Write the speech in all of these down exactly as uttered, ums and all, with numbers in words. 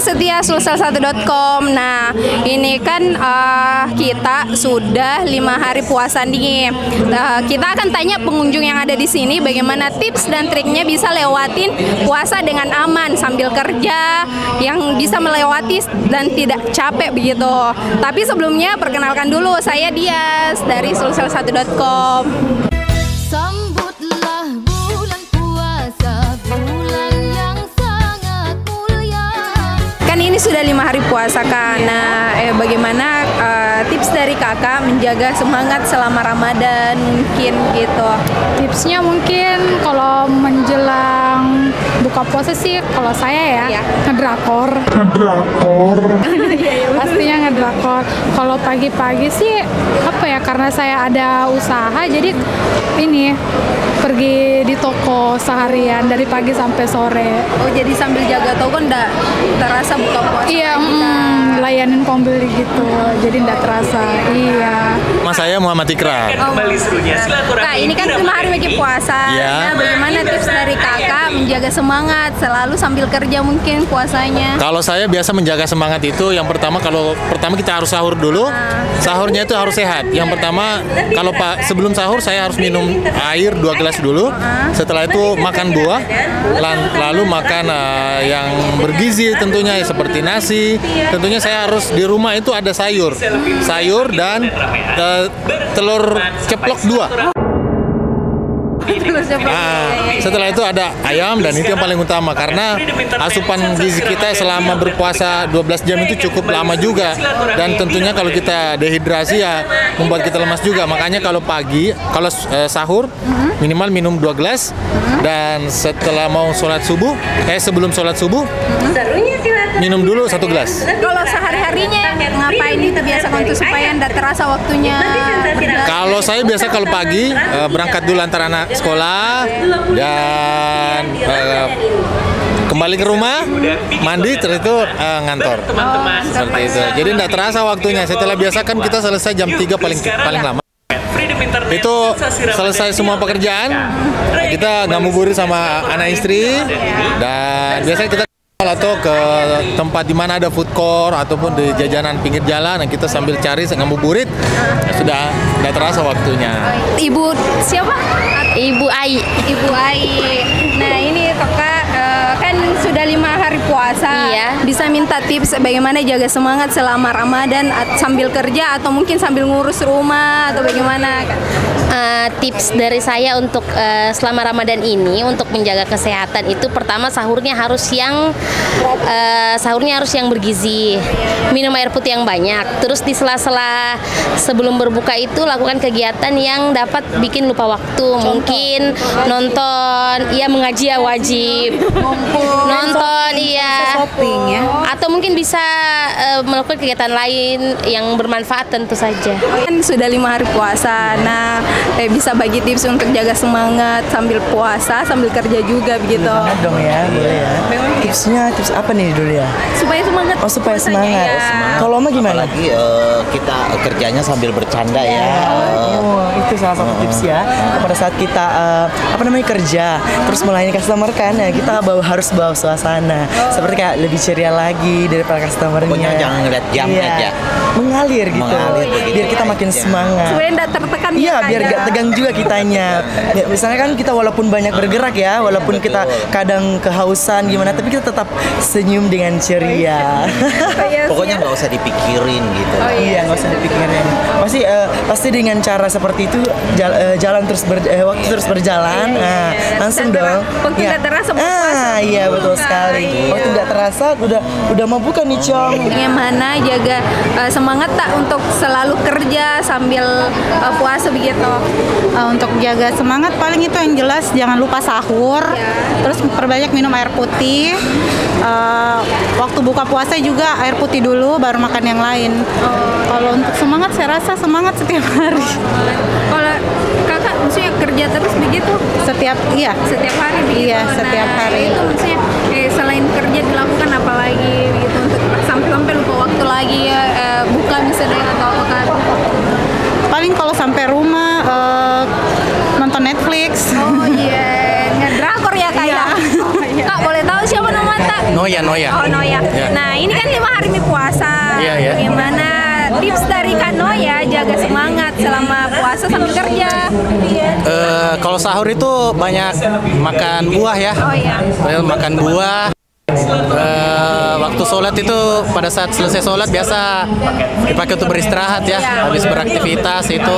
Setia Sulsel satu titik com. Nah, ini kan uh, kita sudah lima hari puasa nih. Uh, kita akan tanya pengunjung yang ada di sini bagaimana tips dan triknya bisa lewatin puasa dengan aman sambil kerja, yang bisa melewati dan tidak capek begitu. Tapi sebelumnya perkenalkan dulu, saya Diaz dari Sulsel satu titik com. Ini sudah lima hari puasa kan. Nah, eh, bagaimana uh, tips dari kakak menjaga semangat selama Ramadan mungkin gitu? Tipsnya mungkin kalau menjelang buka puasa sih, kalau saya ya, ya. ngedrakor. Ngedrakor. Pastinya ngedrakor. Kalau pagi-pagi sih apa ya? Karena saya ada usaha, jadi ini pergi di toko seharian dari pagi sampai sore. Oh, jadi sambil jaga toko ndak terasa buka puasa? Iya, mm, layanin pembeli gitu, jadi ndak terasa. Iya. Mas saya Muhammad Ikram. Oh. Nah, ini kan lima hari wajib puasa. Ya. Nah, bagaimana tips dari kakak menjaga semangat selalu sambil kerja mungkin puasanya? Kalau saya biasa menjaga semangat itu yang pertama, kalau pertama kita harus sahur dulu. Nah. Sahurnya itu harus sehat. Yang pertama, kalau pak sebelum sahur saya harus minum air dua gelas dulu, setelah itu makan buah, lalu makan uh, yang bergizi tentunya seperti nasi. Tentunya saya harus di rumah itu ada sayur, sayur dan uh, telur ceplok dua. Nah, setelah itu ada ayam, dan itu yang paling utama karena asupan gizi kita selama berpuasa dua belas jam itu cukup lama juga, dan tentunya kalau kita dehidrasi ya membuat kita lemas juga. Makanya kalau pagi, kalau sahur minimal minum dua gelas, dan setelah mau sholat subuh, eh sebelum sholat subuh minum dulu satu gelas. Kalau sehari-harinya ngapain kita biasa untuk supaya nggak terasa waktunya? Kalau saya biasa kalau pagi berangkat dulu antara anak sekolah dan uh, kembali ke rumah, mandi, terus itu uh, ngantor. Oh, seperti itu. Jadi tidak terasa waktunya. Setelah biasa kan kita selesai jam tiga paling paling lama. Itu selesai semua pekerjaan, kita ngabuburit sama anak istri, dan biasanya kita atau ke tempat di mana ada food court ataupun di jajanan pinggir jalan, kita sambil cari ngabuburit. Ya sudah, nggak terasa waktunya. Ibu siapa? Ibu Ai. Ibu Ai. Nah, ini kakak kan sudah lima hari puasa. Iya. Bisa minta tips bagaimana jaga semangat selama Ramadan sambil kerja atau mungkin sambil ngurus rumah atau bagaimana? Uh, tips dari saya untuk uh, selama Ramadan ini untuk menjaga kesehatan itu pertama sahurnya harus yang uh, sahurnya harus yang bergizi, minum air putih yang banyak, terus di sela-sela sebelum berbuka itu lakukan kegiatan yang dapat bikin lupa waktu. Contoh, mungkin nonton, iya mengaji ya wajib, nonton, iya shopping ya, atau mungkin bisa uh, melakukan kegiatan lain yang bermanfaat tentu saja. Kan sudah lima hari puasa, nah Eh, bisa bagi tips untuk jaga semangat sambil puasa, sambil kerja juga begitu. Semangat dong ya, boleh ya. Tipsnya, tips apa nih dulu ya? Supaya semangat. Oh, supaya semangat. Ya. semangat. Kalau mah gimana? Apalagi uh, kita kerjanya sambil bercanda ya. ya. Oh, itu salah satu tips ya. Pada saat kita uh, apa namanya kerja, terus melayani customer kan ya, kita bawa, harus bawa suasana. Seperti kayak lebih ceria lagi daripada customernya. Pokoknya jangan ngeliat jam iya. aja. Mengalir gitu. Mengalir, biar kita makin iya. semangat. Supaya nggak tertekan. Iya, biar gak tegang juga kitanya. Ya, misalnya kan kita walaupun banyak bergerak ya, walaupun Betul. kita kadang kehausan gimana, tapi kita tetap senyum dengan ceria. Pokoknya nggak usah dipikirin gitu. Oh, iya, nggak usah dipikirin. Pasti uh, pasti dengan cara seperti itu jala, uh, jalan terus ber, uh, waktu terus berjalan. Nah, langsung dong. Waktu nggak terasa buka. Ah, iya betul sekali. Waktu nggak terasa udah udah mau buka nih, Cong. Gimana jaga uh, semangat tak untuk selalu kerja sambil uh, puasa gitu? Uh, untuk jaga semangat paling itu yang jelas jangan lupa sahur, yeah. terus perbanyak minum air putih. Uh, waktu buka puasa juga air putih dulu baru makan yang lain. Oh, kalau untuk semangat saya rasa semangat setiap hari. Kalau kakak maksudnya kerja terus begitu? Setiap iya. Setiap hari begitu. Iya setiap nah, hari. Itu maksudnya eh, selain kerja dilakukan apa lagi gitu untuk sampai-sampai lupa waktu lagi ya, eh, buka misalnya atau apa? Paling kalau sampai rumah uh, nonton Netflix. Oh iya, yeah. ngedrakor ya kayak. Yeah. Kak boleh tahu siapa nama tak? Noya. Noya, Noya. Oh, Noya. Yeah. Nah, ini kan lima hari puasa. Iya, yeah, iya. Yeah. Gimana tips dari Kak Noya jaga semangat selama puasa sambil kerja? Uh, kalau sahur itu banyak makan buah ya. Oh, iya. Yeah. Makan buah. Uh, waktu sholat itu pada saat selesai sholat biasa dipakai untuk beristirahat ya, habis beraktivitas itu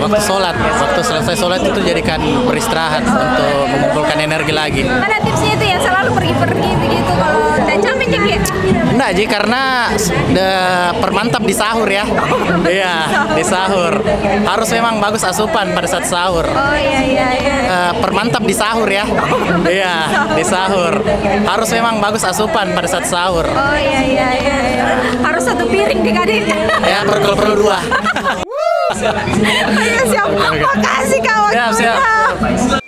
waktu sholat, waktu selesai sholat itu jadikan beristirahat untuk mengumpulkan energi lagi. Mana tipsnya itu ya selalu pergi-pergi begitu kalau udah capek ya? Enggak Ji, karena permantap di sahur ya. Iya, di sahur harus memang bagus asupan pada saat sahur. Oh iya iya iya. Uh, permantap di sahur ya. Iya, di sahur harus memang bagus asupan pada saat sahur. Oh iya iya iya. Harus satu piring dikadin. Ya, perlu perlu dua. Ayo siap. Makasih kawan. Siap siap.